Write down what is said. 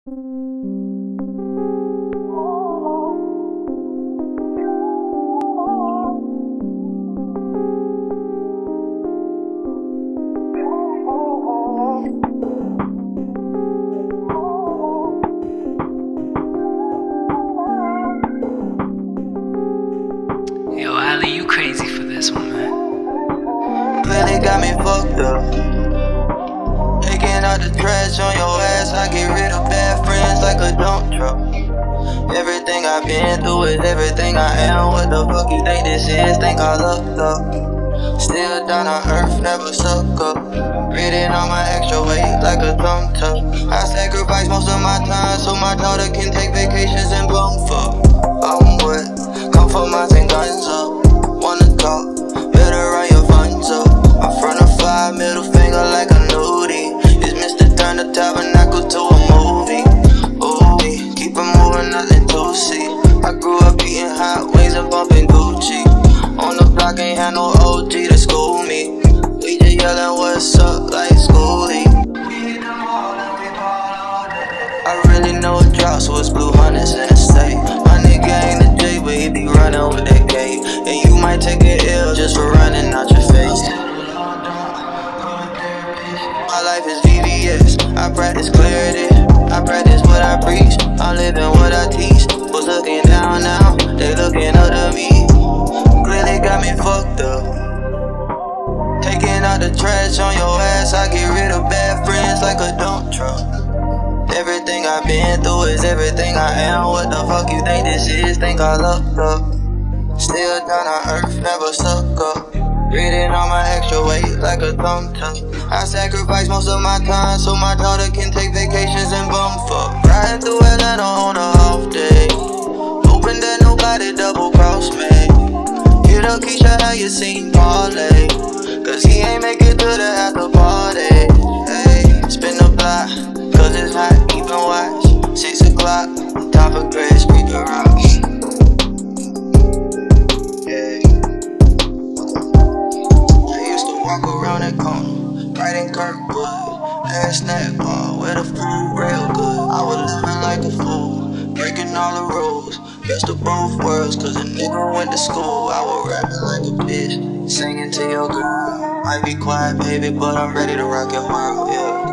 Yo, Ali, you crazy for this one, man. Really got me fucked up. Taking out the trash on your ass, I get rid of bad friends like a dump truck. Everything I've been through is everything I am. What the fuck you think this is? Think I lucked up. Still down on earth, never suck up. Reading on my extra weight like a thumb tuck. I sacrifice most of my time so my daughter can take vacations and bum fuck. I'm wet, compromise and guns up. Wanna talk, better run your funds up. I'm front of five, middle finger like a nudie. Turn the tabernacle to a movie. Ooh, we keep it moving, nothing to see. I grew up eating hot wings and bumping Gucci. On the block, ain't had no OG to school me. We just yelling, what's up, like schoolie. I really know a drought, so it's blue hunters in the state. My nigga ain't a J, but he be running with that gate. And you might take an L just for running out your face. My life is VVS, I practice clarity, I practice what I preach, I'm living what I teach. Who's looking down now, they looking up to me. Clearly got me fucked up. Taking out the trash on your ass, I get rid of bad friends like a dump truck. Everything I've been through is everything I am. What the fuck you think this is? Think I lucked up. Still down on earth, never suck up. Reading on my extra weight like a thumb tuck. I sacrifice most of my time so my daughter can take vacations and bum fuck. Riding through Atlanta on a off day, hoping that nobody double cross me. Hit up Keisha, how you seen Parlay? Cause he ain't make it to the after party. Hey, spin the block, cause it's hot, keep and watch. 6 o'clock, top of Grass Creek the rocks. Walk around that corner, right in Kirkwood. Last snack bar where the food real good. I was living like a fool, breaking all the rules. Best of both worlds, cause a nigga went to school. I was rapping like a bitch, singing to your girl. Might be quiet, baby, but I'm ready to rock your world, yeah.